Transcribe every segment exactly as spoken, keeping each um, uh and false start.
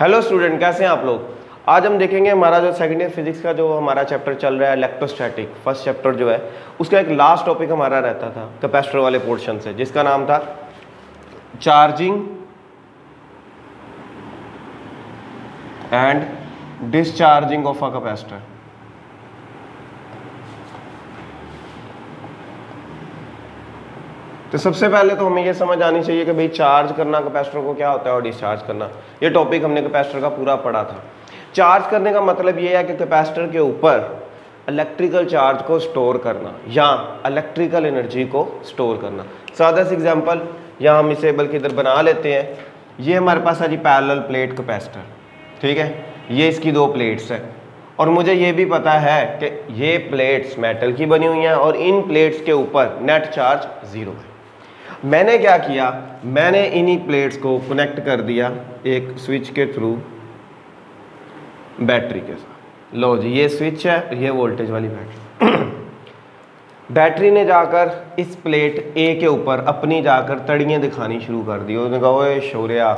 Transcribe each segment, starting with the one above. Hello student, कैसे हैं आप लोग। आज हम देखेंगे हमारा जो सेकंड ईयर फिजिक्स का जो हमारा चैप्टर चल रहा है इलेक्ट्रोस्टैटिक, फर्स्ट चैप्टर जो है उसका एक लास्ट टॉपिक हमारा रहता था कैपेसिटर वाले पोर्शन से, जिसका नाम था charging and discharging of a capacitor. तो सबसे पहले तो हमें ये समझ आनी चाहिए कि भाई चार्ज करना कैपेसिटर को क्या होता है और डिस्चार्ज करना, ये टॉपिक हमने कैपेसिटर का पूरा पढ़ा था। चार्ज करने का मतलब ये है कि कैपेसिटर के ऊपर इलेक्ट्रिकल चार्ज को स्टोर करना या इलेक्ट्रिकल एनर्जी को स्टोर करना। सादा सा एग्जांपल, या हम इसे बल्कि इधर बना लेते हैं। ये हमारे पास है जी पैरेलल प्लेट कैपेसिटर, ठीक है, ये इसकी दो प्लेट्स हैं और मुझे ये भी पता है कि ये प्लेट्स मेटल की बनी हुई हैं और इन प्लेट्स के ऊपर नेट चार्ज ज़ीरो है। मैंने क्या किया, मैंने इन्हीं प्लेट्स को कनेक्ट कर दिया एक स्विच के थ्रू बैटरी के साथ। लो जी, ये स्विच है, ये वोल्टेज वाली बैटरी बैटरी ने जाकर इस प्लेट ए के ऊपर अपनी जाकर तड़ियाँ दिखानी शुरू कर दी। उसने कहा, ओए शौर्या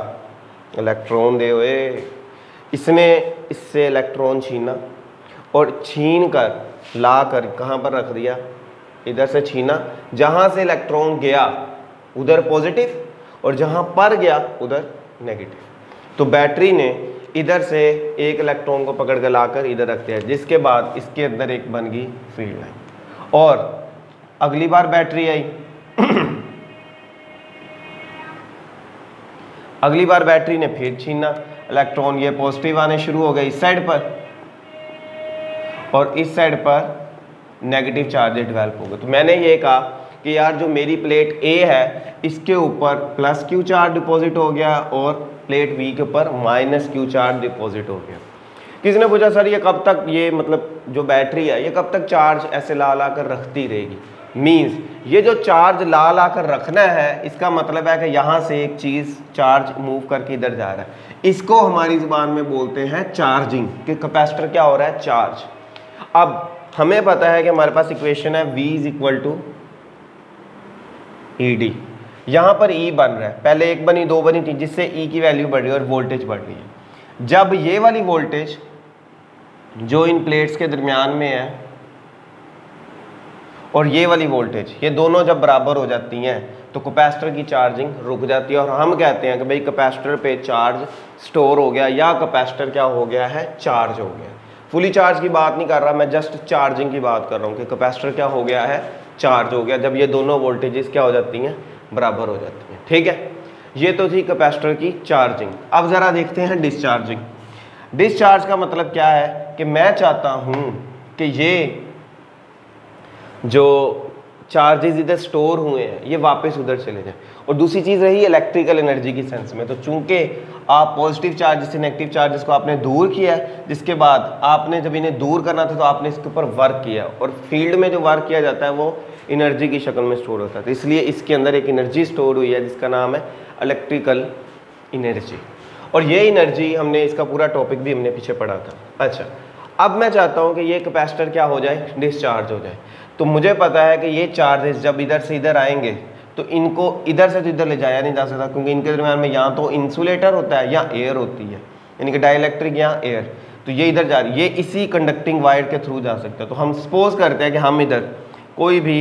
इलेक्ट्रॉन दे ओए। इसने इससे इलेक्ट्रॉन छीना और छीन कर ला कर कहाँ पर रख दिया, इधर से छीना, जहाँ से इलेक्ट्रॉन गया उधर पॉजिटिव और जहाँ पर गया उधर नेगेटिव। तो बैटरी ने इधर से एक इलेक्ट्रॉन को पकड़ कर लाकर इधर रख दिया, जिसके बाद इसके अंदर एक बन गई फील्ड लाइन। और अगली बार बैटरी आई अगली बार बैटरी ने फिर छीना इलेक्ट्रॉन, ये पॉजिटिव आने शुरू हो गए इस साइड पर और इस साइड पर नेगेटिव चार्जेस डेवलप हो गए। तो मैंने ये कहा कि यार जो मेरी प्लेट ए है इसके ऊपर प्लस क्यू चार्ज डिपॉजिट हो गया और प्लेट बी के ऊपर माइनस क्यू चार्ज डिपॉजिट हो गया। किसी ने पूछा, सर ये कब तक, ये मतलब जो बैटरी है ये कब तक चार्ज ऐसे ला ला कर रखती रहेगी। मीन्स ये जो चार्ज ला ला कर रखना है, इसका मतलब है कि यहाँ से एक चीज़ चार्ज मूव करके इधर जा रहा है। इसको हमारी ज़ुबान में बोलते हैं चार्जिंग, कि कैपेसिटर क्या हो रहा है, चार्ज। अब हमें पता है कि हमारे पास इक्वेशन है V is equal to E D, यहाँ पर E बन रहा है, पहले एक बनी, दो बनी, तीन, जिससे E की वैल्यू बढ़ रही है और वोल्टेज बढ़ रही है। जब ये वाली वोल्टेज जो इन प्लेट्स के दरमियान में है और ये वाली वोल्टेज, ये दोनों जब बराबर हो जाती हैं तो कैपेसिटर की चार्जिंग रुक जाती है और हम कहते हैं कि भाई कैपेसिटर पे चार्ज स्टोर हो गया या कैपेसिटर क्या हो गया है, चार्ज हो गया। फुली चार्ज की बात नहीं कर रहा मैं, जस्ट चार्जिंग की बात कर रहा हूँ कि कैपेसिटर क्या हो गया है, चार्ज हो गया, जब ये दोनों वोल्टेजेस क्या हो जाती हैं, बराबर हो जाती हैं। ठीक है, ये तो थी कैपेसिटर की चार्जिंग। अब ज़रा देखते हैं डिस्चार्जिंग। डिस्चार्ज का मतलब क्या है कि मैं चाहता हूँ कि ये जो चार्जेस इधर स्टोर हुए हैं ये वापस उधर चले जाएं। और दूसरी चीज़ रही इलेक्ट्रिकल एनर्जी की सेंस में, तो चूंकि आप पॉजिटिव चार्जेस से नेगेटिव चार्जेस को आपने दूर किया है, जिसके बाद आपने जब इन्हें दूर करना था तो आपने इसके ऊपर वर्क किया और फील्ड में जो वर्क किया जाता है वो एनर्जी की शक्ल में स्टोर होता है। तो इसलिए इसके अंदर एक एनर्जी स्टोर हुई है जिसका नाम है इलेक्ट्रिकल एनर्जी, और ये एनर्जी हमने, इसका पूरा टॉपिक भी हमने पीछे पढ़ा था। अच्छा, अब मैं चाहता हूँ कि ये कैपेसिटर क्या हो जाए, डिस्चार्ज हो जाए। तो मुझे पता है कि ये चार्जेस जब इधर से इधर आएंगे तो इनको इधर से तो इधर ले जाया नहीं जा सकता, क्योंकि इनके दरम्यान में या तो इंसुलेटर होता है या एयर होती है, यानी कि डाइलेक्ट्रिक या एयर। तो ये इधर जा रही, ये इसी कंडक्टिंग वायर के थ्रू जा सकता है। तो हम सपोज करते हैं कि हम इधर कोई भी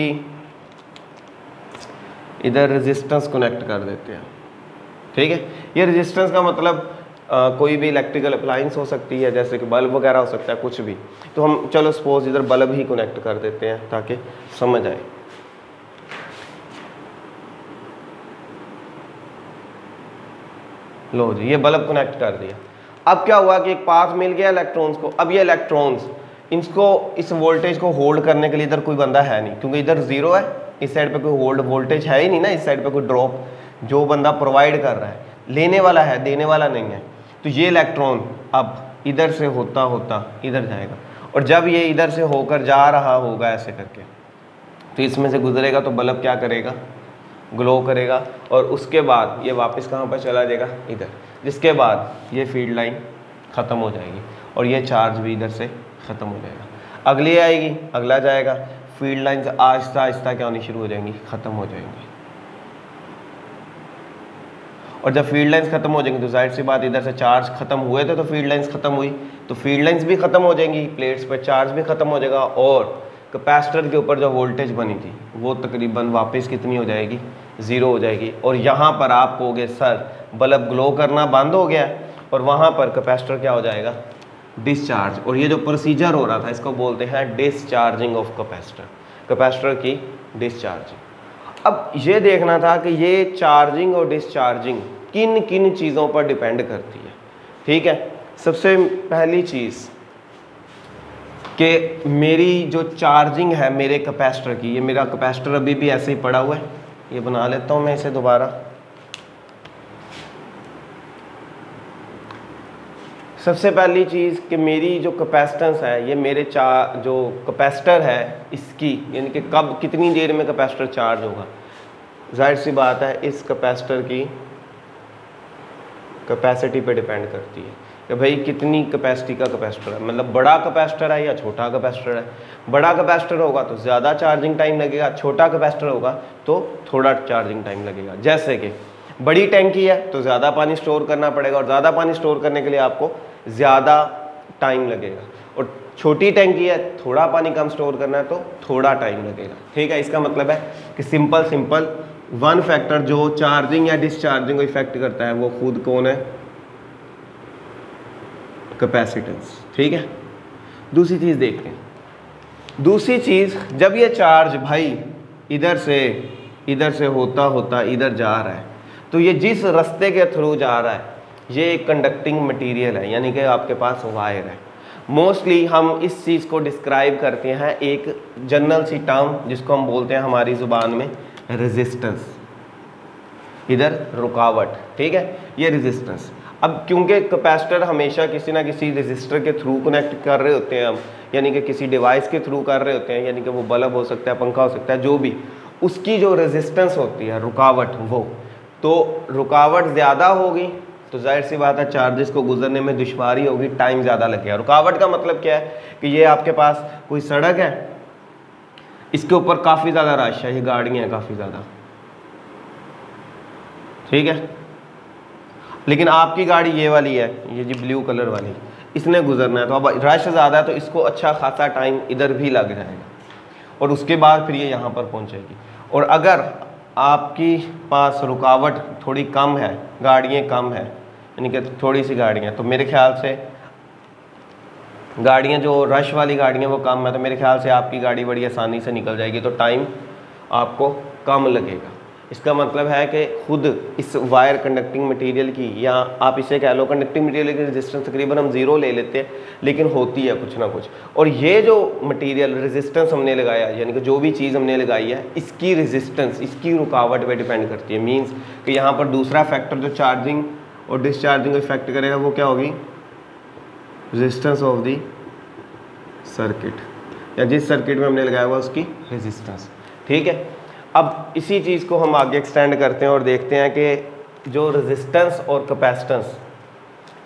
इधर रेजिस्टेंस कनेक्ट कर देते हैं, ठीक है। ये रेजिस्टेंस का मतलब Uh, कोई भी इलेक्ट्रिकल अप्लाइंस हो सकती है, जैसे कि बल्ब वगैरह हो सकता है, कुछ भी। तो हम चलो सपोज इधर बल्ब ही कनेक्ट कर देते हैं ताकि समझ आए। लो जी, ये बल्ब कनेक्ट कर दिया। अब क्या हुआ कि एक पाथ मिल गया इलेक्ट्रॉन्स को। अब ये इलेक्ट्रॉन्स, इसको इस वोल्टेज को होल्ड करने के लिए इधर कोई बंदा है नहीं, क्योंकि इधर जीरो है, इस साइड पे कोई होल्ड वोल्टेज है ही नहीं ना, इस साइड पे कोई ड्रॉप जो बंदा प्रोवाइड कर रहा है, लेने वाला है, देने वाला नहीं है। तो ये इलेक्ट्रॉन अब इधर से होता होता इधर जाएगा और जब ये इधर से होकर जा रहा होगा ऐसे करके, तो इसमें से गुजरेगा तो बल्ब क्या करेगा, ग्लो करेगा और उसके बाद ये वापस कहाँ पर चला जाएगा, इधर, जिसके बाद ये फील्ड लाइन ख़त्म हो जाएगी और ये चार्ज भी इधर से ख़त्म हो जाएगा। अगली आएगी, अगला जाएगा, फील्ड लाइन्स आहिस्ता आहिस्ता क्या होनी शुरू हो जाएंगी, ख़त्म हो जाएंगी। और जब फील्ड लाइंस खत्म हो जाएंगी तो जाहिर सी बात इधर से चार्ज खत्म हुए थे तो फील्ड लाइंस खत्म हुई, तो फील्ड लाइंस भी खत्म हो जाएंगी, प्लेट्स पर चार्ज भी खत्म हो जाएगा और कैपेसिटर के ऊपर जो वोल्टेज बनी थी वो तकरीबन वापस कितनी हो जाएगी, ज़ीरो हो जाएगी। और यहाँ पर आप कहोगे सर बल्ब ग्लो करना बंद हो गया और वहाँ पर कैपेसिटर क्या हो जाएगा, डिस्चार्ज। और ये जो प्रोसीजर हो रहा था इसको बोलते हैं डिस्चार्जिंग ऑफ कैपेसिटर, कैपेसिटर की डिस्चार्जिंग। अब ये देखना था कि ये चार्जिंग और डिस्चार्जिंग किन किन चीज़ों पर डिपेंड करती है। ठीक है, सबसे पहली चीज़ कि मेरी जो चार्जिंग है मेरे कैपेसिटर की, ये मेरा कैपेसिटर अभी भी ऐसे ही पड़ा हुआ है, ये बना लेता हूँ मैं इसे दोबारा। सबसे पहली चीज़ कि मेरी जो कैपेसिटेंस है ये मेरे चार जो कैपेसिटर है इसकी, यानी कि कब कितनी देर में कैपेसिटर चार्ज होगा, जाहिर सी बात है इस कैपेसिटर की कैपेसिटी पे डिपेंड करती है कि भाई कितनी कैपेसिटी का कैपेसिटर है, मतलब बड़ा कैपेसिटर है या छोटा कैपेसिटर है। बड़ा कैपेसिटर होगा तो ज़्यादा चार्जिंग टाइम लगेगा, छोटा कैपेसिटर होगा तो थोड़ा चार्जिंग टाइम लगेगा। जैसे कि बड़ी टैंकी है तो ज़्यादा पानी स्टोर करना पड़ेगा और ज़्यादा पानी स्टोर करने के लिए आपको ज़्यादा टाइम लगेगा, और छोटी टैंकी है थोड़ा पानी कम स्टोर करना है तो थोड़ा टाइम लगेगा। ठीक है, इसका मतलब है कि सिंपल सिंपल वन फैक्टर जो चार्जिंग या डिस्चार्जिंग को इफेक्ट करता है वो खुद कौन है, कैपेसिटेंस। ठीक है, दूसरी चीज़ देखते हैं। दूसरी चीज़, जब ये चार्ज भाई इधर से इधर से होता होता इधर जा रहा है तो ये जिस रास्ते के थ्रू जा रहा है ये एक कंडक्टिंग मटेरियल है, यानी कि आपके पास वायर है। मोस्टली हम इस चीज़ को डिस्क्राइब करते हैं एक जनरल सी टर्म जिसको हम बोलते हैं हमारी ज़ुबान में रेजिस्टेंस, इधर रुकावट। ठीक है, ये रेजिस्टेंस। अब क्योंकि कैपेसिटर हमेशा किसी ना किसी रेजिस्टर के थ्रू कनेक्ट कर रहे होते हैं हम, यानी कि किसी डिवाइस के थ्रू कर रहे होते हैं, यानी कि वो बल्ब हो सकता है, पंखा हो सकता है, जो भी, उसकी जो रेजिस्टेंस होती है रुकावट, वो तो रुकावट ज़्यादा होगी तो जाहिर सी बात है चार्जेस को गुजरने में दुश्वारी होगी, टाइम ज़्यादा लगेगा। रुकावट का मतलब क्या है कि ये आपके पास कोई सड़क है, इसके ऊपर काफ़ी ज़्यादा रश है, ये गाड़ियाँ हैं काफ़ी ज़्यादा, ठीक है, लेकिन आपकी गाड़ी ये वाली है, ये जी ब्लू कलर वाली, इसने गुजरना है तो अब रश ज़्यादा है तो इसको अच्छा खासा टाइम इधर भी लग जाएगा और उसके बाद फिर ये यहाँ पर पहुँचेगी। और अगर आपकी पास रुकावट थोड़ी कम है, गाड़ियाँ कम है, यानी कि थोड़ी सी गाड़ियाँ, तो मेरे ख्याल से गाड़ियाँ जो रश वाली गाड़ियाँ वो कम है तो मेरे ख्याल से आपकी गाड़ी बड़ी आसानी से निकल जाएगी तो टाइम आपको कम लगेगा। इसका मतलब है कि खुद इस वायर कंडक्टिंग मटेरियल की, या आप इसे कह लो कंडक्टिंग मटेरियल की रेजिस्टेंस तकरीबन हम जीरो ले लेते हैं, लेकिन होती है कुछ ना कुछ। और ये जो मटेरियल रेजिस्टेंस हमने लगाया, यानी कि जो भी चीज़ हमने लगाई है, इसकी रेजिस्टेंस, इसकी रुकावट पे डिपेंड करती है। मीन्स कि यहाँ पर दूसरा फैक्टर जो चार्जिंग और डिस्चार्जिंग को इफेक्ट करेगा वो क्या होगी, रेजिस्टेंस ऑफ दी सर्किट, या जिस सर्किट में हमने लगाया हुआ उसकी रेजिस्टेंस। ठीक है, अब इसी चीज़ को हम आगे एक्सटेंड करते हैं और देखते हैं कि जो रेजिस्टेंस और कैपेसिटेंस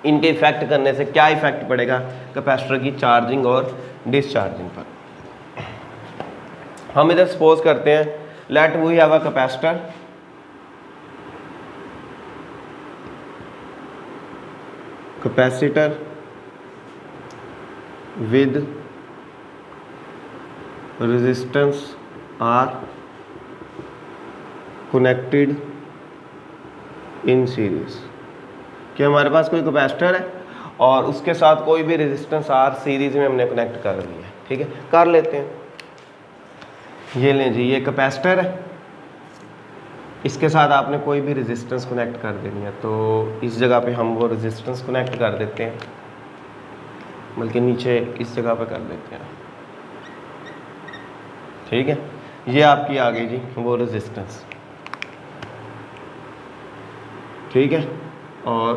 इनके इफेक्ट करने से क्या इफेक्ट पड़ेगा कैपेसिटर की चार्जिंग और डिस्चार्जिंग पर। हम इधर सपोज करते हैं let we have a capacitor, capacitor with resistance R connected in series, कि हमारे पास कोई कैपेसिटर है और उसके साथ कोई भी रेजिस्टेंस आर सीरीज में हमने कनेक्ट कर लिया है। ठीक है, कर लेते हैं। ये लें जी, ये कैपेसिटर है, इसके साथ आपने कोई भी रेजिस्टेंस कनेक्ट कर देनी है तो इस जगह पे हम वो रेजिस्टेंस कनेक्ट कर देते हैं, बल्कि नीचे इस जगह पे कर देते हैं। ठीक है, ये आपकी आ गई जी वो रेजिस्टेंस। ठीक है, और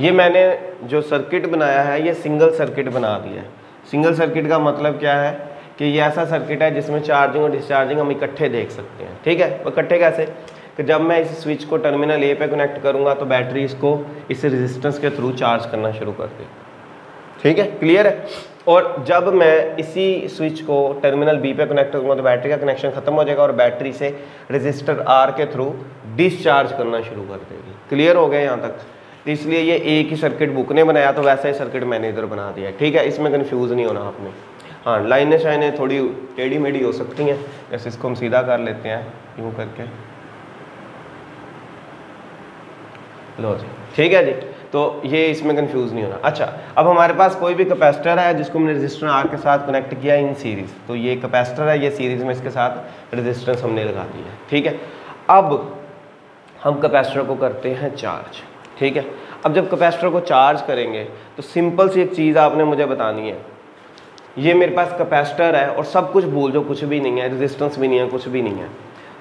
ये मैंने जो सर्किट बनाया है ये सिंगल सर्किट बना दिया है। सिंगल सर्किट का मतलब क्या है कि ये ऐसा सर्किट है जिसमें चार्जिंग और डिस्चार्जिंग हम इकट्ठे देख सकते हैं। ठीक है, वो इकट्ठे कैसे कि जब मैं इस स्विच को टर्मिनल ए पे कनेक्ट करूंगा तो बैटरी इसको इस रेजिस्टेंस के थ्रू चार्ज करना शुरू कर देगी। ठीक है, क्लियर है। और जब मैं इसी स्विच को टर्मिनल बी पे कनेक्ट करूंगा तो बैटरी का कनेक्शन खत्म हो जाएगा और बैटरी से रजिस्टर आर के थ्रू डिस्चार्ज करना शुरू कर देगी। क्लियर हो गया यहाँ तक। तो इसलिए ये एक ही सर्किट बुक ने बनाया, तो वैसा ही सर्किट मैंने इधर बना दिया। ठीक है, इसमें कन्फ्यूज़ नहीं होना आपने। हाँ, लाइनें शाइनें थोड़ी टेढ़ी मेढ़ी हो सकती हैं, जैसे इसको हम सीधा कर लेते हैं यूँ करके, लो जी। ठीक है जी, तो ये इसमें कन्फ्यूज़ नहीं होना। अच्छा, अब हमारे पास कोई भी कैपेसिटर है जिसको हमने रजिस्टर आर के साथ कनेक्ट किया इन सीरीज़, तो ये कैपेसिटर है, ये सीरीज़ में इसके साथ रजिस्टेंस हमने लगा दिया। ठीक है, अब हम कैपेसिटर को करते हैं चार्ज। ठीक है, अब जब कैपेसिटर को चार्ज करेंगे तो सिंपल सी एक चीज़ आपने मुझे बतानी है। ये मेरे पास कैपेसिटर है और सब कुछ भूल जो कुछ भी नहीं है, रजिस्टेंस भी नहीं है, कुछ भी नहीं है।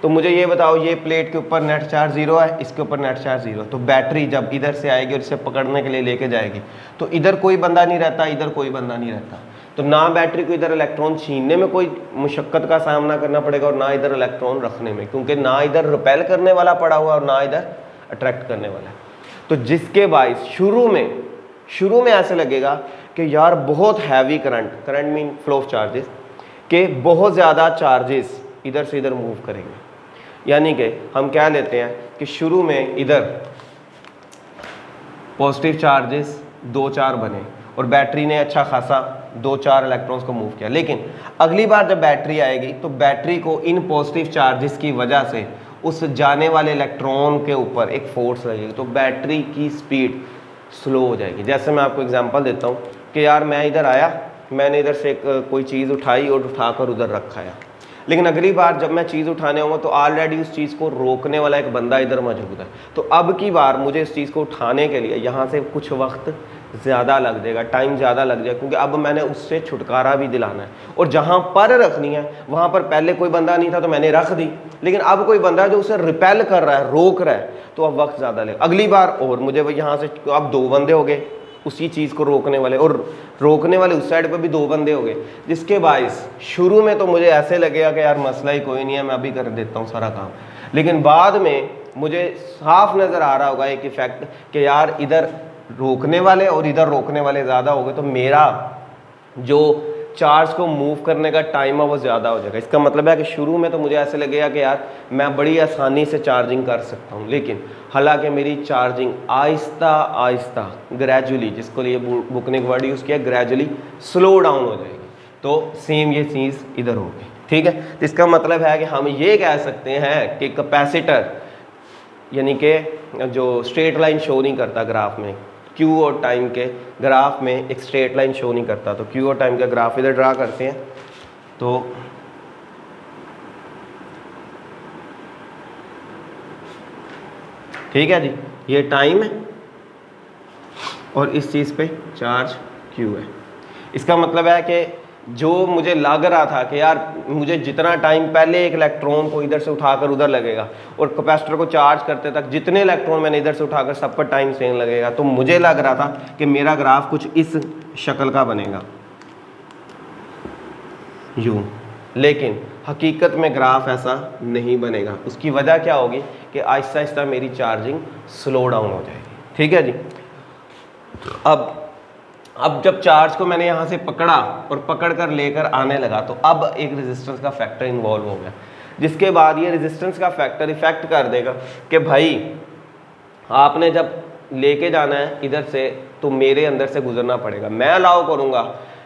तो मुझे ये बताओ, ये प्लेट के ऊपर नेट चार्ज जीरो है, इसके ऊपर नेट चार्ज जीरो, तो बैटरी जब इधर से आएगी और इसे पकड़ने के लिए लेके जाएगी तो इधर कोई बंदा नहीं रहता, इधर कोई बंदा नहीं रहता, तो ना बैटरी को इधर इलेक्ट्रॉन छीनने में कोई मुशक्कत का सामना करना पड़ेगा और ना इधर इलेक्ट्रॉन रखने में, क्योंकि ना इधर रिपेल करने वाला पड़ा हुआ और ना इधर अट्रैक्ट करने वाला है। तो जिसके बायस शुरू में शुरू में ऐसे लगेगा कि यार बहुत heavy current, current mean flow of charges, के बहुत ज़्यादा चार्जेस इधर से इधर मूव करेंगे। यानी कि हम क्या लेते हैं कि शुरू में इधर पॉजिटिव चार्जेस दो चार बने और बैटरी ने अच्छा खासा दो चार इलेक्ट्रॉन्स को मूव किया, लेकिन अगली बार जब बैटरी आएगी तो बैटरी को इन पॉजिटिव चार्जेस की वजह से उस जाने वाले इलेक्ट्रॉन के ऊपर एक फोर्स लगेगी, तो बैटरी की स्पीड स्लो हो जाएगी। जैसे मैं आपको एग्जांपल देता हूँ कि यार मैं इधर आया, मैंने इधर से कोई चीज़ उठाई और उठाकर उधर रखाया, लेकिन अगली बार जब मैं चीज़ उठाने आऊँगा तो ऑलरेडी उस चीज़ को रोकने वाला एक बंदा इधर मौजूद है, तो अब की बार मुझे इस चीज़ को उठाने के लिए यहाँ से कुछ वक्त ज़्यादा लग जाएगा, टाइम ज़्यादा लग जाएगा, क्योंकि अब मैंने उससे छुटकारा भी दिलाना है। और जहाँ पर रखनी है वहाँ पर पहले कोई बंदा नहीं था तो मैंने रख दी, लेकिन अब कोई बंदा है जो उसे रिपेल कर रहा है, रोक रहा है, तो अब वक्त ज़्यादा लगेगा। अगली बार और मुझे वो यहाँ से, अब दो बंदे हो गए उसी चीज़ को रोकने वाले, और रोकने वाले उस साइड पर भी दो बंदे हो गए, जिसके बायस शुरू में तो मुझे ऐसे लगेगा कि यार मसला ही कोई नहीं है, मैं अभी कर देता हूँ सारा काम, लेकिन बाद में मुझे साफ नज़र आ रहा होगा एक इफ़ेक्ट कि यार इधर रोकने वाले और इधर रोकने वाले ज़्यादा हो गए, तो मेरा जो चार्ज को मूव करने का टाइम है वो ज़्यादा हो जाएगा। इसका मतलब है कि शुरू में तो मुझे ऐसे लगेगा कि यार मैं बड़ी आसानी से चार्जिंग कर सकता हूँ, लेकिन हालांकि मेरी चार्जिंग आहिस्ता आहिस्ता ग्रेजुअली, जिसको लिए बुक ने एक वर्ड यूज़ किया, ग्रेजुअली स्लो डाउन हो जाएगी। तो सेम ये चीज़ इधर होगी। ठीक है, तो इसका मतलब है कि हम ये कह सकते हैं कि कैपेसिटर, यानी कि जो स्ट्रेट लाइन शो नहीं करता ग्राफ में, क्यू और टाइम के ग्राफ में एक स्ट्रेट लाइन शो नहीं करता, तो क्यू और टाइम का ग्राफ इधर ड्रा करते हैं। तो ठीक है जी, ये टाइम है और इस चीज़ पे चार्ज क्यू है। इसका मतलब है कि जो मुझे लग रहा था कि यार मुझे जितना टाइम पहले एक इलेक्ट्रॉन को इधर से उठाकर उधर लगेगा और कैपेसिटर को चार्ज करते तक जितने इलेक्ट्रॉन मैंने इधर से उठाकर सब पर टाइम सेम लगेगा, तो मुझे लग रहा था कि मेरा ग्राफ कुछ इस शक्ल का बनेगा यूँ, लेकिन हकीकत में ग्राफ ऐसा नहीं बनेगा। उसकी वजह क्या होगी कि आहिस्ता आहिस्ता मेरी चार्जिंग स्लो डाउन हो जाएगी। ठीक है जी, अब अब जब चार्ज को मैंने यहाँ से पकड़ा और पकड़ कर लेकर आने लगा तो अब एक रेजिस्टेंस का फैक्टर इन्वॉल्व हो गया, जिसके बाद ये रेजिस्टेंस का फैक्टर इफेक्ट कर देगा कि भाई आपने जब लेके जाना है इधर से तो मेरे अंदर से गुजरना पड़ेगा, मैं अलाउ करूँगा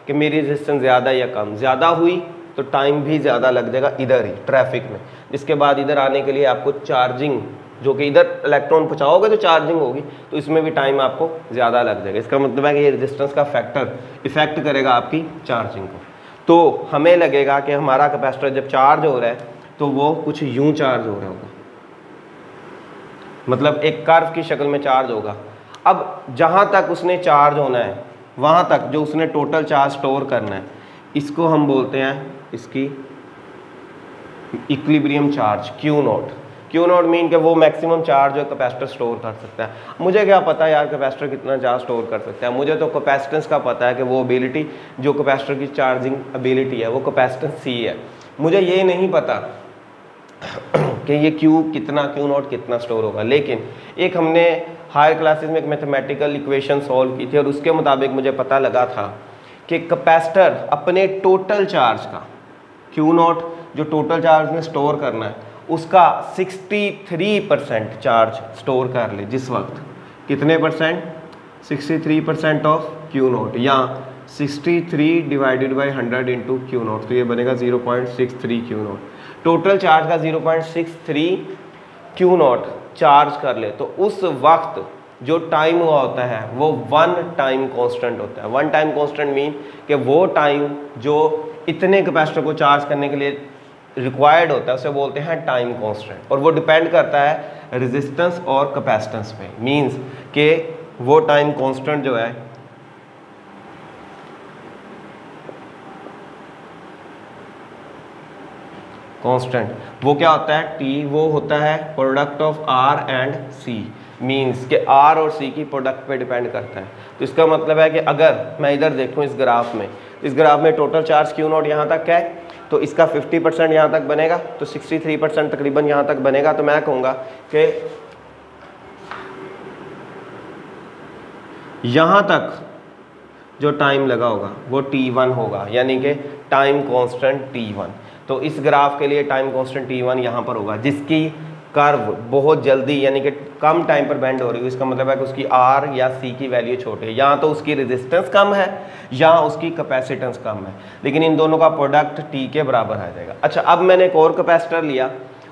कि मेरी रेजिस्टेंस ज़्यादा या कम, ज़्यादा हुई तो टाइम भी ज़्यादा लग जाएगा इधर ही ट्रैफिक में, जिसके बाद इधर आने के लिए आपको चार्जिंग, जो कि इधर इलेक्ट्रॉन पहुंचाओगे तो चार्जिंग होगी, तो इसमें भी टाइम आपको ज़्यादा लग जाएगा। इसका मतलब है कि ये रेजिस्टेंस का फैक्टर इफेक्ट करेगा आपकी चार्जिंग को। तो हमें लगेगा कि हमारा कैपेसिटर जब चार्ज हो रहा है तो वो कुछ यूं चार्ज हो रहा होगा, मतलब एक कर्व की शक्ल में चार्ज होगा। अब जहाँ तक उसने चार्ज होना है, वहाँ तक जो उसने टोटल चार्ज स्टोर करना है, इसको हम बोलते हैं इसकी इक्विलिब्रियम चार्ज, क्यू नॉट। क्यों नॉट मीन कि वो मैक्सिमम चार्ज और कैपेसिटर स्टोर कर सकता है। मुझे क्या पता है यार कैपेसिटर कितना चार्ज स्टोर कर सकता है, मुझे तो कैपेसिटेंस का पता है कि वो एबिलिटी जो कैपेसिटर की चार्जिंग एबिलिटी है वो कैपेसिटेंस सी है। मुझे ये नहीं पता कि ये क्यू कितना क्यू नॉट कितना स्टोर होगा। लेकिन एक हमने हायर क्लासेस में एक मैथमेटिकल इक्वेशन सॉल्व की थी और उसके मुताबिक मुझे पता लगा था कि कैपेसिटर अपने टोटल चार्ज का क्यू नॉट जो टोटल चार्ज में स्टोर करना है उसका तिरसठ परसेंट चार्ज स्टोर कर ले जिस वक्त, कितने परसेंट, तिरसठ परसेंट ऑफ क्यू नॉट या तिरसठ divided by hundred into Q naught, तो ये बनेगा zero point six three Q naught. Total charge का zero point six three Q naught charge कर ले तो उस वक्त जो टाइम हुआ होता है वो वन टाइम कांस्टेंट होता है। वन टाइम कांस्टेंट मीन कि वो टाइम जो इतने कैपेसिटर को चार्ज करने के लिए रिक्वायर्ड होता है उसे बोलते हैं टाइम कांस्टेंट, और वो डिपेंड करता है रेजिस्टेंस और कैपेसिटेंस पे। मींस के वो टाइम कांस्टेंट जो है कांस्टेंट वो क्या होता है, टी, वो होता है product of R and C. Means के आर और सी की प्रोडक्ट पे डिपेंड करता है। तो इसका मतलब है कि अगर मैं इधर देखूं इस ग्राफ में, इस ग्राफ में टोटल चार्ज क्यू नॉट यहाँ तक है तो इसका पचास परसेंट यहाँ तक बनेगा, तो तिरसठ परसेंट तकरीबन यहाँ तक बनेगा। तो मैं कहूँगा कि यहाँ तक जो टाइम लगा होगा वो टी वन होगा, यानी कि टाइम कॉन्स्टेंट टी वन। तो इस ग्राफ के लिए टाइम कॉन्स्टेंट टी वन यहाँ पर होगा, जिसकी कर्व बहुत जल्दी यानी कि कम टाइम पर बेंड हो रही है। इसका मतलब है कि उसकी आर या सी की वैल्यू छोटी है, या तो उसकी रेजिस्टेंस कम है या उसकी कैपेसिटेंस कम है, लेकिन इन दोनों का प्रोडक्ट टी के बराबर आ जाएगा। अच्छा, अब मैंने एक और कैपेसिटर लिया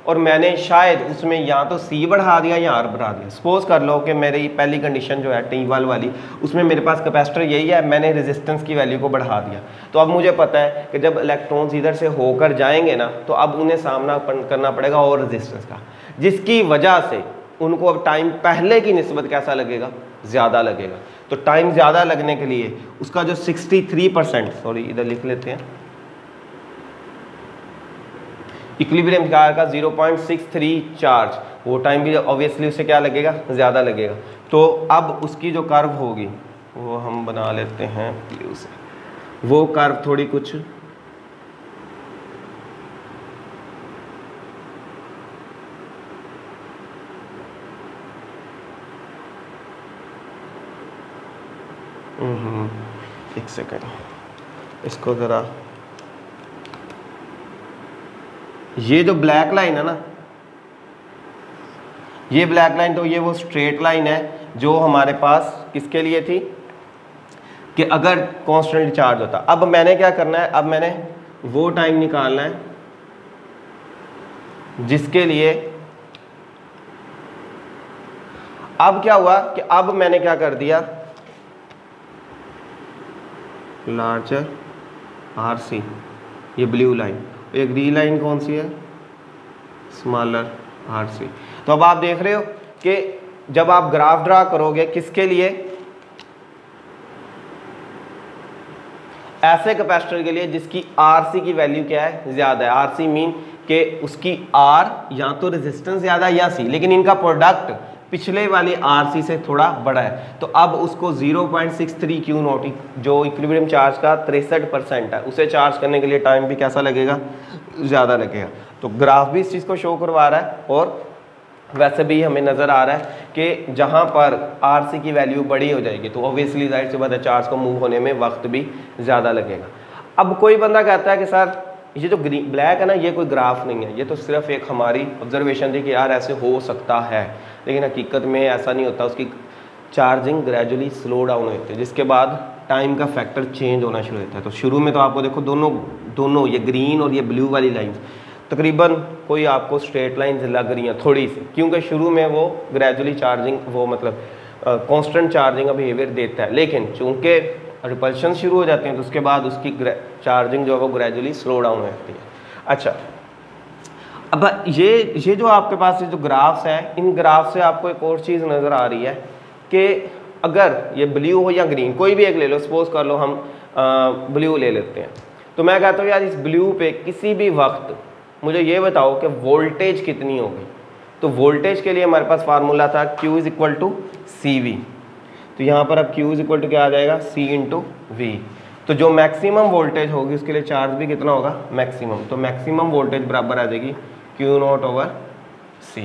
और मैंने शायद उसमें या तो सी बढ़ा दिया या आर बढ़ा दिया। सपोज कर लो कि मेरी पहली कंडीशन जो है टी वन वाली, उसमें मेरे पास कैपेसिटर यही है, मैंने रेजिस्टेंस की वैल्यू को बढ़ा दिया। तो अब मुझे पता है कि जब इलेक्ट्रॉन्स इधर से होकर जाएंगे ना तो अब उन्हें सामना करना पड़ेगा और रेजिस्टेंस का, जिसकी वजह से उनको अब टाइम पहले की निस्बत कैसा लगेगा, ज़्यादा लगेगा। तो टाइम ज़्यादा लगने के लिए उसका जो तिरसठ परसेंट, सॉरी इधर लिख लेते हैं, इक्विलिब्रियम का zero point six three charge, वो टाइम भी ऑब्वियसली उसे क्या लगेगा, ज़्यादा लगेगा। तो अब उसकी जो कर्व होगी वो हम बना लेते हैं ब्लू से, वो कर्व थोड़ी कुछ एक सेकेंड, इसको ज़रा, ये जो ब्लैक लाइन है ना, ये ब्लैक लाइन, तो ये वो स्ट्रेट लाइन है जो हमारे पास किसके लिए थी कि अगर कॉन्स्टेंट चार्ज होता। अब मैंने क्या करना है, अब मैंने वो टाइम निकालना है जिसके लिए, अब क्या हुआ कि अब मैंने क्या कर दिया, लार्जर आर सी, ये ब्लू लाइन, एक डी लाइन कौन सी है, स्मॉलर आर सी। तो अब आप देख रहे हो कि जब आप ग्राफ ड्रा करोगे किसके लिए, ऐसे कैपेसिटर के लिए जिसकी आर सी की वैल्यू क्या है, ज़्यादा है। आर सी मीन के उसकी आर या तो रेजिस्टेंस ज़्यादा या सी, लेकिन इनका प्रोडक्ट पिछले वाले आरसी से थोड़ा बड़ा है। तो अब उसको zero point six three Q naught जो इक्विलिब्रियम चार्ज का तिरसठ परसेंट है उसे चार्ज करने के लिए टाइम भी कैसा लगेगा, ज़्यादा लगेगा। तो ग्राफ भी इस चीज़ को शो करवा रहा है और वैसे भी हमें नज़र आ रहा है कि जहाँ पर आरसी की वैल्यू बड़ी हो जाएगी तो ऑब्वियसली जाहिर सी बात है चार्ज को मूव होने में वक्त भी ज़्यादा लगेगा। अब कोई बंदा कहता है कि सर ये जो ग्रीन ब्लैक है ना ये कोई ग्राफ नहीं है, ये तो सिर्फ एक हमारी ऑब्जर्वेशन थी कि यार ऐसे हो सकता है, लेकिन हकीकत में ऐसा नहीं होता। उसकी चार्जिंग ग्रेजुअली स्लो डाउन होती है जिसके बाद टाइम का फैक्टर चेंज होना शुरू होता है। तो शुरू में तो आपको देखो दोनों दोनों ये ग्रीन और ये ब्लू वाली लाइंस तकरीबन कोई आपको स्ट्रेट लाइंस लग रही हैं थोड़ी सी, क्योंकि शुरू में वो ग्रेजुअली चार्जिंग वो मतलब कॉन्स्टेंट चार्जिंग का बिहेवियर देता है, लेकिन चूँकि रिपल्शन शुरू हो जाते हैं तो उसके बाद उसकी चार्जिंग जो है वो ग्रेजुअली स्लो डाउन होती है। अच्छा, अब ये ये जो आपके पास ये जो ग्राफ्स हैं, इन ग्राफ से आपको एक और चीज़ नज़र आ रही है कि अगर ये ब्लू हो या ग्रीन, कोई भी एक ले लो, सपोज कर लो हम ब्लू ले लेते हैं, तो मैं कहता हूँ यार इस ब्लू पे किसी भी वक्त मुझे ये बताओ कि वोल्टेज कितनी होगी, तो वोल्टेज के लिए हमारे पास फार्मूला था Q is equal to C V. तो यहाँ पर अब Q इज इक्वल टू क्या आ जाएगा, C इंटू वी। तो जो मैक्सिमम वोल्टेज होगी उसके लिए चार्ज भी कितना होगा, मैक्सिमम। तो मैक्सिमम वोल्टेज बराबर आ जाएगी Q नॉट ओवर C,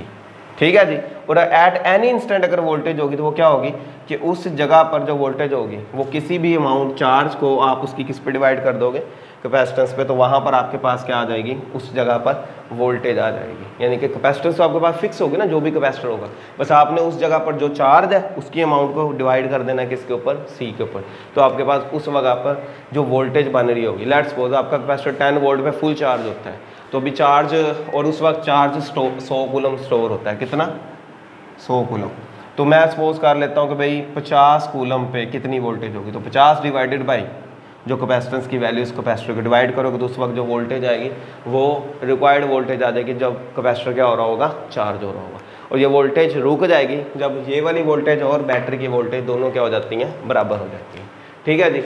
ठीक है जी। और एट एनी इंस्टेंट अगर वोल्टेज होगी तो वो क्या होगी कि उस जगह पर जो वोल्टेज होगी वो किसी भी अमाउंट चार्ज को आप उसकी किस पे डिवाइड कर दोगे, कैपेसिटेंस पे। तो वहाँ पर आपके पास क्या आ जाएगी, उस जगह पर वोल्टेज आ जाएगी। यानी कि कैपेसिटेंस तो आपके पास फिक्स होगी ना, जो भी कैपेसिटर होगा, बस आपने उस जगह पर जो चार्ज है उसकी अमाउंट को डिवाइड कर देना है किसके ऊपर, सी के ऊपर। तो आपके पास उस जगह पर जो वोल्टेज बन रही होगी, लेट्स सपोज आपका कैपेसिटर टेन वोल्ट में फुल चार्ज होता है, तो भी चार्ज और उस वक्त चार्ज सौ कूलम स्टोर होता है। कितना, सौ कूलम। तो मैं सपोज कर लेता हूँ कि भाई पचास कूलम पे कितनी वोल्टेज होगी, तो पचास डिवाइडेड बाई जो कैपेसिटेंस की वैल्यू, उस कैपेसिटर को डिवाइड करोगे तो उस वक्त जो वोल्टेज आएगी वो रिक्वायर्ड वोल्टेज आ जाएगी जब कैपेसिटर क्या हो रहा होगा, चार्ज हो रहा होगा। और ये वोल्टेज रुक जाएगी जब ये वाली वोल्टेज और बैटरी की वोल्टेज दोनों क्या हो जाती हैं, बराबर हो जाती हैं, ठीक है जी।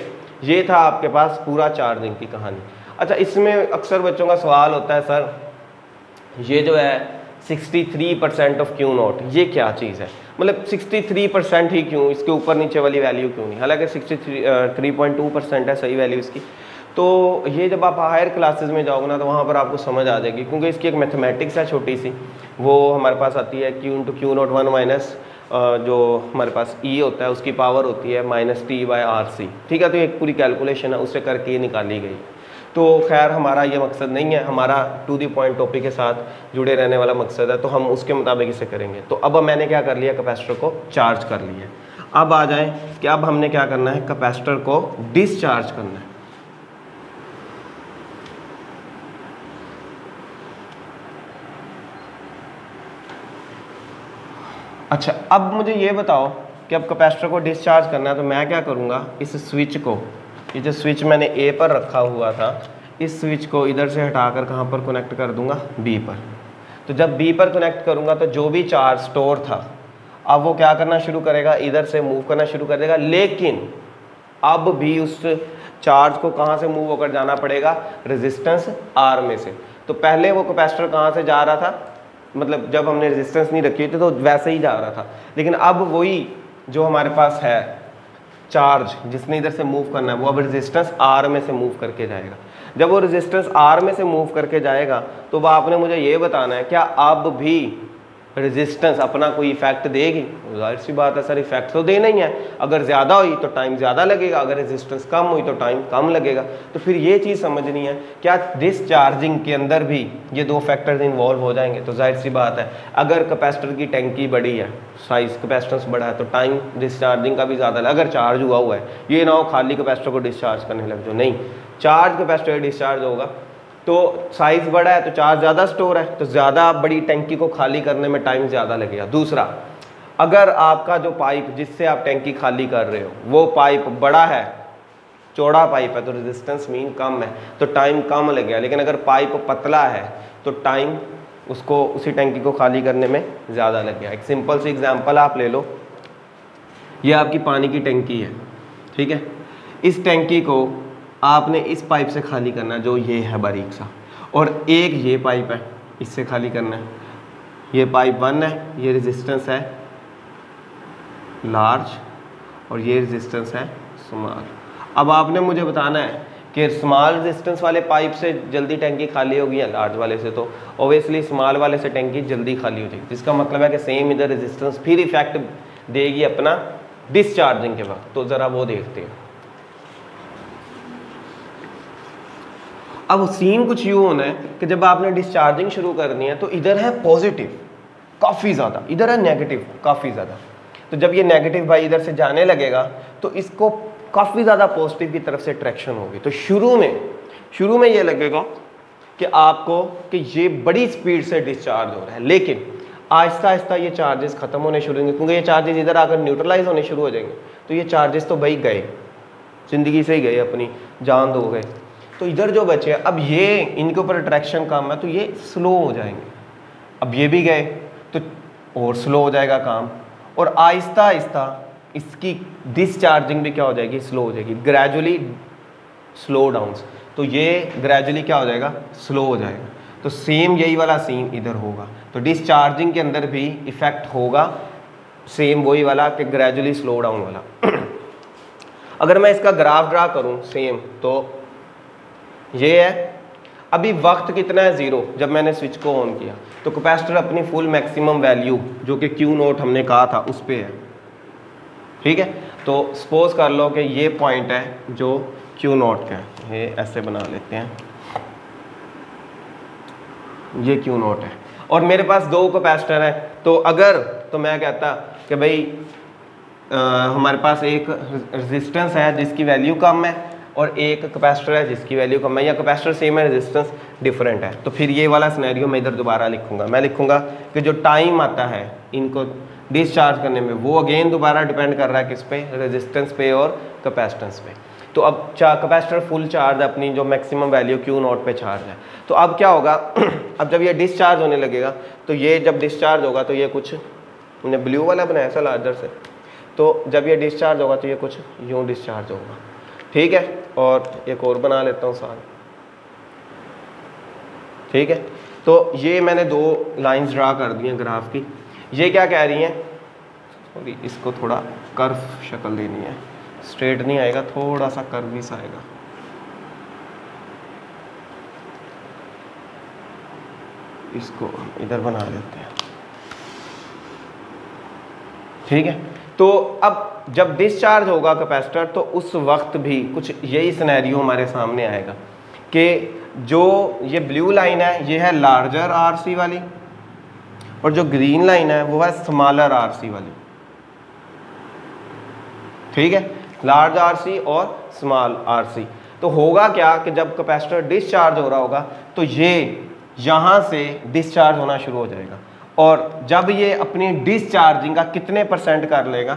ये था आपके पास पूरा चार्जिंग की कहानी। अच्छा, इसमें अक्सर बच्चों का सवाल होता है सर ये जो है sixty three percent of Q naught, ये क्या चीज़ है, मतलब सिक्सटी थ्री परसेंट ही क्यों, इसके ऊपर नीचे वाली वैल्यू क्यों नहीं। हालांकि sixty three point two percent है सही वैल्यू इसकी। तो ये जब आप हायर क्लासेस में जाओगे ना तो वहाँ पर आपको समझ आ जाएगी, क्योंकि इसकी एक मैथमेटिक्स है छोटी सी, वो हमारे पास आती है Q into Q naught one minus जो हमारे पास ई होता है उसकी पावर होती है minus T by R C, ठीक है। तो एक पूरी कैलकुलेशन है, उससे करके निकाली गई। तो खैर हमारा ये मकसद नहीं है, हमारा टू दी पॉइंट टॉपिक के साथ जुड़े रहने वाला मकसद है, तो हम उसके मुताबिक इसे करेंगे। तो अब मैंने क्या कर लिया, कैपेसिटर को चार्ज कर लिया। अब आ जाए कि अब हमने क्या करना है, कैपेसिटर को डिस्चार्ज करना है। अच्छा, अब मुझे ये बताओ कि अब कैपेसिटर को डिस्चार्ज करना है तो मैं क्या करूँगा, इस स्विच को, ये जो स्विच मैंने ए पर रखा हुआ था, इस स्विच को इधर से हटाकर कहाँ पर कनेक्ट कर दूंगा, बी पर। तो जब बी पर कनेक्ट करूंगा तो जो भी चार्ज स्टोर था अब वो क्या करना शुरू करेगा, इधर से मूव करना शुरू कर देगा। लेकिन अब भी उस चार्ज को कहाँ से मूव होकर जाना पड़ेगा, रेजिस्टेंस आर में से। तो पहले वो कैपेसिटर कहाँ से जा रहा था, मतलब जब हमने रेजिस्टेंस नहीं रखी थी तो वैसे ही जा रहा था, लेकिन अब वही जो हमारे पास है चार्ज जिसने इधर से मूव करना है वो अब रेजिस्टेंस आर में से मूव करके जाएगा। जब वो रेजिस्टेंस आर में से मूव करके जाएगा तो वह आपने मुझे ये बताना है क्या अब भी रेजिस्टेंस अपना कोई इफेक्ट देगी। जाहिर सी बात है सर इफेक्ट तो देना ही है, अगर ज़्यादा हुई तो टाइम ज़्यादा लगेगा, अगर रेजिस्टेंस कम हुई तो टाइम कम लगेगा। तो फिर ये चीज़ समझनी है क्या डिस्चार्जिंग के अंदर भी ये दो फैक्टर्स इन्वॉल्व हो जाएंगे। तो जाहिर सी बात है अगर कैपेसिटर की टैंकी बड़ी है, साइज कैपेसिटेंस बड़ा है, तो टाइम डिस्चार्जिंग का भी ज़्यादा लगा। अगर चार्ज हुआ हुआ है, ये ना हो खाली कैपेसिटर को डिस्चार्ज करने लग जाओ, नहीं, चार्ज कैपेसिटर डिस्चार्ज होगा तो साइज़ बड़ा है तो चार्ज ज़्यादा स्टोर है, तो ज़्यादा बड़ी टैंकी को खाली करने में टाइम ज़्यादा लगेगा। दूसरा, अगर आपका जो पाइप जिससे आप टैंकी खाली कर रहे हो वो पाइप बड़ा है, चौड़ा पाइप है, तो रेजिस्टेंस मीन कम है तो टाइम कम लगेगा। लेकिन अगर पाइप पतला है तो टाइम उसको उसी टैंकी को खाली करने में ज़्यादा लगेगा। एक सिंपल सी एग्जाम्पल आप ले लो, ये आपकी पानी की टैंकी है, ठीक है। इस टैंकी को आपने इस पाइप से खाली करना है जो ये है बारीक सा, और एक ये पाइप है इससे खाली करना है। ये पाइप वन है, ये रेजिस्टेंस है लार्ज और ये रेजिस्टेंस है स्मॉल। अब आपने मुझे बताना है कि स्मॉल रेजिस्टेंस वाले पाइप से जल्दी टैंकी खाली होगी या लार्ज वाले से, तो ओबियसली स्मॉल वाले से टैंकी जल्दी खाली हो जाएगी। जिसका मतलब है कि सेम इधर रेजिस्टेंस फिर इफेक्ट देगी अपना डिस्चार्जिंग के वक्त। तो ज़रा वो देखते हैं। अब सीन कुछ यूँ होना है कि जब आपने डिस्चार्जिंग शुरू करनी है तो इधर है पॉजिटिव काफ़ी ज़्यादा, इधर है नेगेटिव काफ़ी ज़्यादा। तो जब ये नेगेटिव भाई इधर से जाने लगेगा तो इसको काफ़ी ज़्यादा पॉजिटिव की तरफ से अट्रैक्शन होगी। तो शुरू में शुरू में ये लगेगा कि आपको कि ये बड़ी स्पीड से डिस्चार्ज हो रहा है, लेकिन आहिस्ता आहिस्ता ये चार्जेस ख़त्म होने शुरू होंगे, क्योंकि ये चार्जेस इधर आकर न्यूट्रलाइज होने शुरू हो जाएंगे। तो ये चार्जेस तो भाई गए, ज़िंदगी से ही गए, अपनी जान दो गए। तो इधर जो बचे अब ये इनके ऊपर अट्रैक्शन काम है तो ये स्लो हो जाएंगे। अब ये भी गए तो और स्लो हो जाएगा काम, और आहिस्ता आहिस्ता इसकी डिस्चार्जिंग भी क्या हो जाएगी, स्लो हो जाएगी, ग्रेजुअली स्लो डाउन। तो ये ग्रेजुअली क्या हो जाएगा, स्लो हो जाएगा। तो सेम यही वाला सीन इधर होगा। तो डिस्चार्जिंग के अंदर भी इफेक्ट होगा सेम वही वाला कि ग्रेजुअली स्लो डाउन वाला। अगर मैं इसका ग्राफ ड्रा करूं सेम तो ये है, अभी वक्त कितना है ज़ीरो जब मैंने स्विच को ऑन किया, तो कैपेसिटर अपनी फुल मैक्सिमम वैल्यू जो कि क्यू नोट हमने कहा था उस पे है। ठीक है, तो सपोज कर लो कि ये पॉइंट है जो क्यू नोट का है, ये ऐसे बना लेते हैं, ये क्यू नोट है और मेरे पास दो कैपेसिटर हैं। तो अगर तो मैं कहता कि भाई आ, हमारे पास एक रेजिस्टेंस है जिसकी वैल्यू कम है और एक कैपेसिटर है जिसकी वैल्यू कम है, या कैपेसिटर सेम है रेजिस्टेंस डिफरेंट है, तो फिर ये वाला सिनेरियो मैं इधर दोबारा लिखूंगा। मैं लिखूंगा कि जो टाइम आता है इनको डिस्चार्ज करने में वो अगेन दोबारा डिपेंड कर रहा है किस पे, रेजिस्टेंस पे और कैपेसिटेंस पे। तो अब कैपेसिटर फुल चार्ज अपनी जो मैक्सिमम वैल्यू क्यू नॉट पे चार्ज है, तो अब क्या होगा, अब जब ये डिस्चार्ज होने लगेगा तो ये जब डिस्चार्ज होगा तो ये कुछ हमने ब्लू वाला बनाया था लार्जर से, तो जब ये डिस्चार्ज होगा तो ये कुछ यूँ डिस्चार्ज होगा। ठीक है, और एक और बना लेता हूँ साथ। ठीक है, तो ये मैंने दो लाइंस ड्रा कर दी हैं ग्राफ की। ये क्या कह रही हैं, सॉरी इसको थोड़ा कर्व शक्ल देनी है, स्ट्रेट नहीं आएगा, थोड़ा सा कर्व ही सा आएगा। इसको इधर बना लेते हैं। ठीक है, तो अब जब डिस्चार्ज होगा कैपेसिटर तो उस वक्त भी कुछ यही सिनेरियो हमारे सामने आएगा कि जो ये ब्लू लाइन है ये है लार्जर आरसी वाली और जो ग्रीन लाइन है वो है स्मॉलर आरसी वाली। ठीक है, लार्ज आरसी और स्मॉल आरसी। तो होगा क्या कि जब कैपेसिटर डिस्चार्ज हो रहा होगा तो ये यहाँ से डिस्चार्ज होना शुरू हो जाएगा और जब ये अपनी डिस्चार्जिंग का कितने परसेंट कर लेगा,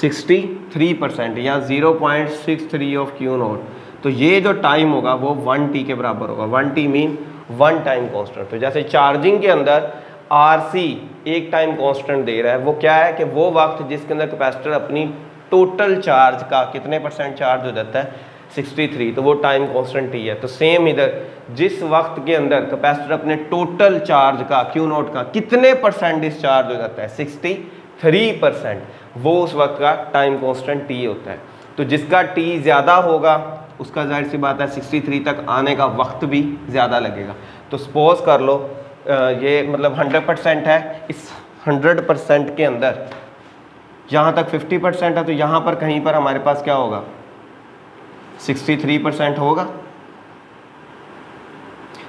तिरसठ परसेंट या zero point six three of Q naught, तो ये जो टाइम होगा वो वन टी के बराबर होगा। One T mean one time constant. तो जैसे चार्जिंग के अंदर आरसी एक टाइम कांस्टेंट दे रहा है, वो क्या है कि वो वक्त जिसके अंदर कैपेसिटर अपनी टोटल चार्ज का कितने परसेंट चार्ज हो जाता है, तिरसठ, तो वो टाइम कांस्टेंट ही है। तो सेम इधर जिस वक्त के अंदर कैपेसिटर अपने टोटल चार्ज का क्यू नॉट का कितने परसेंट डिस्चार्ज हो जाता है, तिरसठ परसेंट, वो उस वक्त का टाइम कांस्टेंट टी होता है। तो जिसका टी ज़्यादा होगा उसका जाहिर सी बात है तिरसठ तक आने का वक्त भी ज़्यादा लगेगा। तो सपोज कर लो ये मतलब सौ परसेंट है, इस सौ परसेंट के अंदर यहाँ तक पचास परसेंट है, तो यहाँ पर कहीं पर हमारे पास क्या होगा, तिरसठ परसेंट होगा।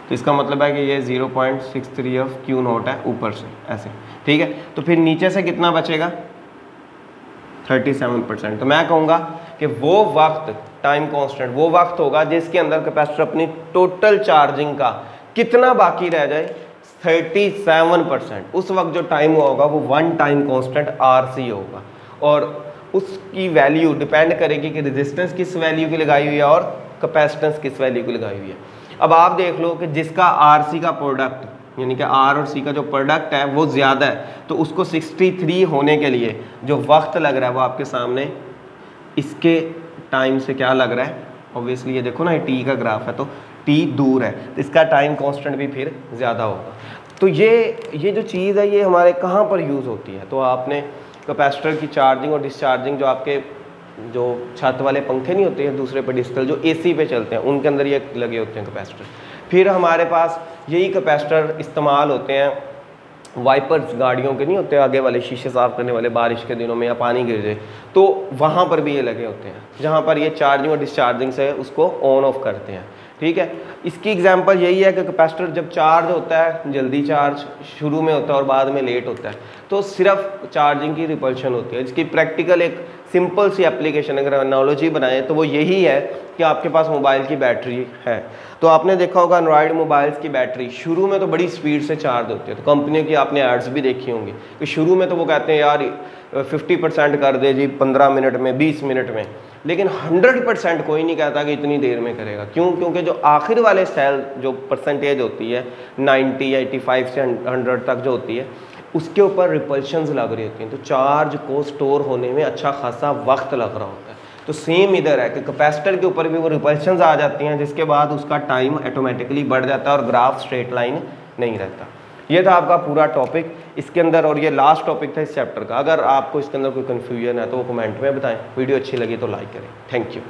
तो इसका मतलब है कि ये zero point six three of Q naught है ऊपर से ऐसे। ठीक है, तो फिर नीचे से कितना बचेगा, सैंतीस परसेंट। तो मैं कहूँगा कि वो वक्त टाइम कांस्टेंट वो वक्त होगा जिसके अंदर कैपेसिटर अपनी टोटल चार्जिंग का कितना बाकी रह जाए, सैंतीस परसेंट। उस वक्त जो टाइम हुआ होगा वो वन टाइम कांस्टेंट आरसी होगा और उसकी वैल्यू डिपेंड करेगी कि रेजिस्टेंस किस वैल्यू की लगाई हुई है और कैपेसिटेंस किस वैल्यू की लगाई हुई है। अब आप देख लो कि जिसका आरसी का प्रोडक्ट यानी कि आर और सी का जो प्रोडक्ट है वो ज़्यादा है, तो उसको तिरसठ होने के लिए जो वक्त लग रहा है वो आपके सामने इसके टाइम से क्या लग रहा है, ऑब्वियसली ये देखो ना ये टी का ग्राफ है, तो टी दूर है, इसका टाइम कांस्टेंट भी फिर ज़्यादा होगा। तो ये ये जो चीज़ है ये हमारे कहाँ पर यूज़ होती है, तो आपने कैपेसिटर की चार्जिंग और डिस्चार्जिंग जो आपके जो छत वाले पंखे नहीं होते हैं दूसरे पे डिजिटल जो एसी पे चलते हैं उनके अंदर ये लगे होते हैं कैपेसिटर। फिर हमारे पास यही कैपेसिटर इस्तेमाल होते हैं वाइपर्स गाड़ियों के नहीं होते, आगे वाले शीशे साफ़ करने वाले, बारिश के दिनों में या पानी गिर जाए तो वहाँ पर भी ये लगे होते हैं जहाँ पर ये चार्जिंग और डिस्चार्जिंग से उसको ऑन ऑफ करते हैं। ठीक है, इसकी एग्जांपल यही है कि कैपेसिटर जब चार्ज होता है जल्दी चार्ज शुरू में होता है और बाद में लेट होता है, तो सिर्फ चार्जिंग की रिपल्शन होती है। इसकी प्रैक्टिकल एक सिंपल सी एप्लीकेशन अगर एनालॉजी बनाएं तो वो यही है कि आपके पास मोबाइल की बैटरी है, तो आपने देखा होगा एंड्रॉयड मोबाइल्स की बैटरी शुरू में तो बड़ी स्पीड से चार्ज होती है, तो कंपनियों की आपने एड्स भी देखी होंगी कि शुरू में तो वो कहते हैं यार पचास परसेंट कर दे जी पंद्रह मिनट में बीस मिनट में, लेकिन सौ परसेंट कोई नहीं कहता कि इतनी देर में करेगा। क्यों? क्योंकि जो आखिर वाले सेल जो परसेंटेज होती है नब्बे, पचासी से सौ तक जो होती है उसके ऊपर रिपल्शंस लग रही होती हैं, तो चार्ज को स्टोर होने में अच्छा खासा वक्त लग रहा होता है। तो सेम इधर है कि कैपेसिटर के ऊपर भी वो रिपल्शंस आ जाती हैं जिसके बाद उसका टाइम ऑटोमेटिकली बढ़ जाता है और ग्राफ स्ट्रेट लाइन नहीं रहता। ये था आपका पूरा टॉपिक इसके अंदर, और ये लास्ट टॉपिक था इस चैप्टर का। अगर आपको इसके अंदर कोई कन्फ्यूजन है तो वो कमेंट में बताएं। वीडियो अच्छी लगी तो लाइक करें। Thank you.